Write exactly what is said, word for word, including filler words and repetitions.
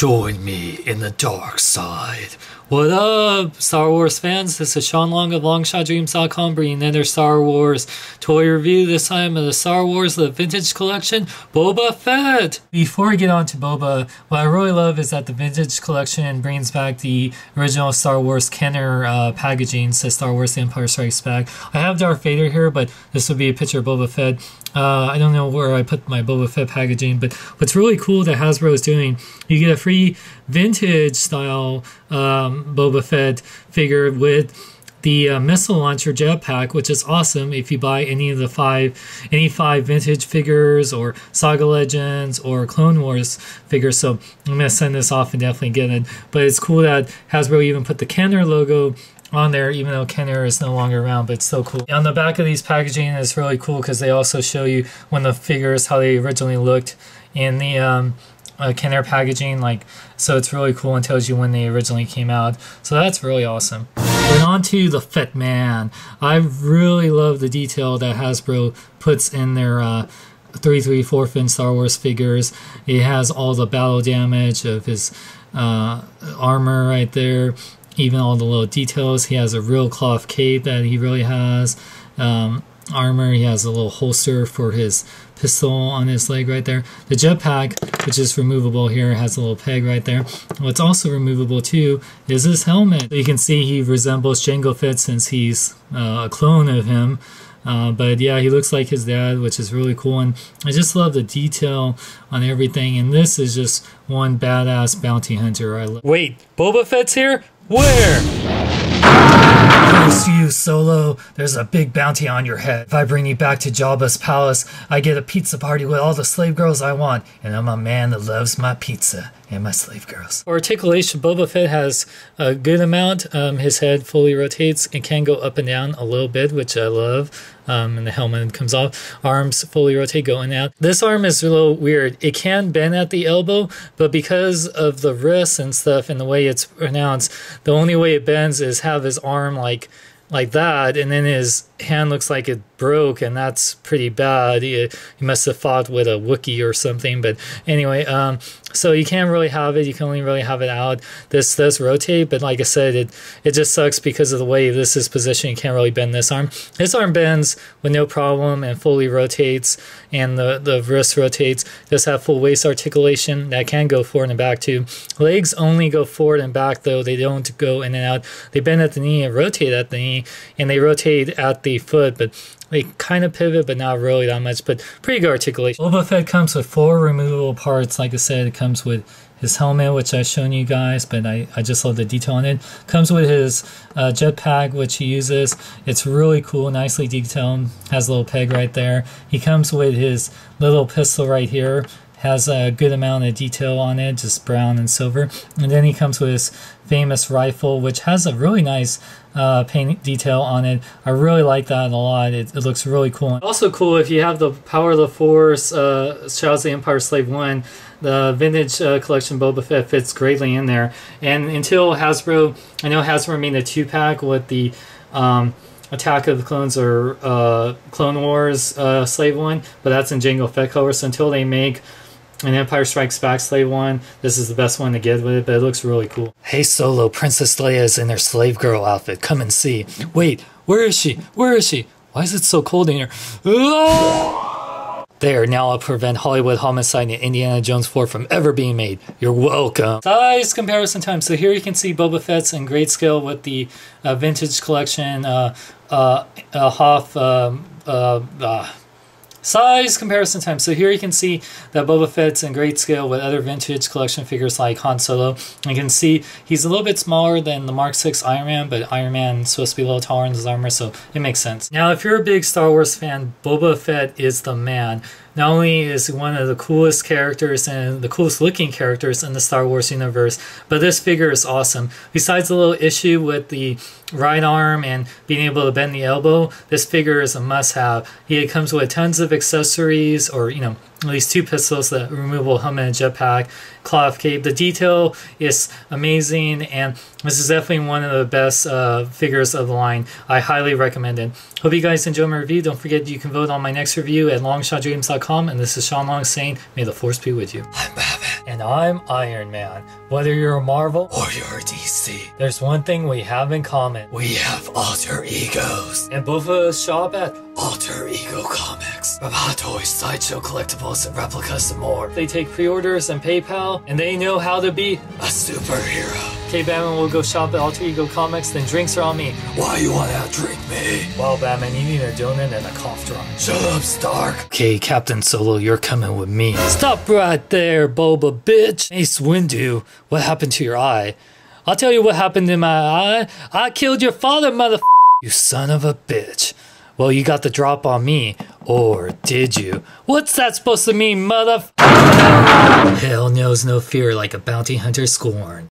Join me in the dark side. What up, Star Wars fans? This is Sean Long of Long Shot Dreams dot com bringing another Star Wars toy review, this time of the Star Wars the Vintage Collection, Boba Fett! Before we get on to Boba, what I really love is that the Vintage Collection brings back the original Star Wars Kenner uh, packaging, says Star Wars the Empire Strikes Back. I have Darth Vader here, but this would be a picture of Boba Fett. Uh, I don't know where I put my Boba Fett packaging, but what's really cool that Hasbro is doing, you get a free vintage style um, Boba Fett figure with the uh, missile launcher jetpack, which is awesome if you buy any of the five, any five vintage figures or Saga Legends or Clone Wars figures. So I'm gonna send this off and definitely get it. But it's cool that Hasbro even put the Kenner logo on there, even though Kenner is no longer around, but it's still cool. On the back of these packaging is really cool because they also show you when the figures, how they originally looked in the um, uh, Kenner packaging, like, so it's really cool and tells you when they originally came out. So that's really awesome. And on to the Fett Man. I really love the detail that Hasbro puts in their uh, three three four fin Star Wars figures. It has all the battle damage of his uh, armor right there. Even all the little details. He has a real cloth cape that he really has. Um, armor. He has a little holster for his pistol on his leg right there. The jetpack, which is removable here, has a little peg right there. What's also removable too is his helmet. So you can see he resembles Jango Fett since he's uh, a clone of him. Uh, but yeah, he looks like his dad, which is really cool, and I just love the detail on everything. And this is just one badass bounty hunter. I love. Wait, Boba Fett's here? Where? Ghost you, Solo. There's a big bounty on your head. If I bring you back to Jabba's palace, I get a pizza party with all the slave girls I want, and I'm a man that loves my pizza and my slave girls. Articulation. Boba Fett has a good amount. Um, his head fully rotates and can go up and down a little bit, which I love. Um, and the helmet comes off. Arms fully rotate, go in and out. This arm is a little weird. It can bend at the elbow, but because of the wrists and stuff and the way it's pronounced, the only way it bends is have his arm like like that, and then his hand looks like it broke, and that's pretty bad. He, he must have fought with a Wookiee or something, but anyway, um, so you can't really have it. You can only really have it out. This does rotate, but like I said, it, it just sucks because of the way this is positioned. You can't really bend this arm. This arm bends with no problem and fully rotates, and the, the wrist rotates. Does have full waist articulation. That can go forward and back too. Legs only go forward and back though. They don't go in and out. They bend at the knee and rotate at the knee, and they rotate at the foot, but they kind of pivot, but not really that much, but pretty good articulation. Boba Fett comes with four removable parts. Like I said, it comes with his helmet, which I've shown you guys, but I, I just love the detail on it. Comes with his uh, jetpack, which he uses. It's really cool, nicely detailed. Has a little peg right there. He comes with his little pistol right here. Has a good amount of detail on it, just brown and silver. And then he comes with his famous rifle, which has a really nice uh, paint detail on it. I really like that a lot. It, it looks really cool. Also cool if you have the Power of the Force, uh, Shadows of the Empire, Slave One, the vintage uh, collection Boba Fett fits greatly in there. And until Hasbro, I know Hasbro made a two-pack with the um, Attack of the Clones or uh, Clone Wars uh, Slave One, but that's in Jango Fett color. So until they make And Empire Strikes Back Slave One, this is the best one to get with it, but it looks really cool. Hey Solo, Princess Leia is in her slave girl outfit. Come and see. Wait, where is she? Where is she? Why is it so cold in here? Ah! There, now I'll prevent Hollywood Homicide and Indiana Jones four from ever being made. You're welcome. Size comparison time. So here you can see Boba Fett's in great scale with the uh, vintage collection. Uh, uh, uh, Hoff, um, uh, uh, Size comparison time. So here you can see that Boba Fett's in great scale with other vintage collection figures like Han Solo. You can see he's a little bit smaller than the Mark six Iron Man, but Iron Man is supposed to be a little taller in his armor, so it makes sense. Now, if you're a big Star Wars fan, Boba Fett is the man. Not only is he one of the coolest characters and the coolest looking characters in the Star Wars universe, but this figure is awesome. Besides the little issue with the right arm and being able to bend the elbow, this figure is a must-have. He comes with tons of accessories, or, you know, at least two pistols, the removable helmet and jetpack, cloth cape. The detail is amazing, and this is definitely one of the best uh, figures of the line. I highly recommend it. Hope you guys enjoyed my review. Don't forget you can vote on my next review at Long Shot Dreams dot com, and this is Sean Long saying, may the force be with you. I'm Batman. and I'm Iron Man. Whether you're a Marvel or you're a D C, there's one thing we have in common. We have alter egos. And both of us shop at Alter Ego Comics. From Hot Toys, Sideshow Collectibles, and replicas and more. They take pre-orders and PayPal, and they know how to be a superhero. Okay, Batman, we'll go shop at Alter Ego Comics, then drinks are on me. Why you wanna outdrink me? Well, Batman, you need a donut and a cough drop. Shut up, Stark. Okay, Captain Solo, you're coming with me. Stop right there, Boba bitch. Mace Windu, what happened to your eye? I'll tell you what happened in my eye. I killed your father, motherf***. You son of a bitch. Well, you got the drop on me, or did you? What's that supposed to mean, mother? Hell knows no fear like a bounty hunter scorned.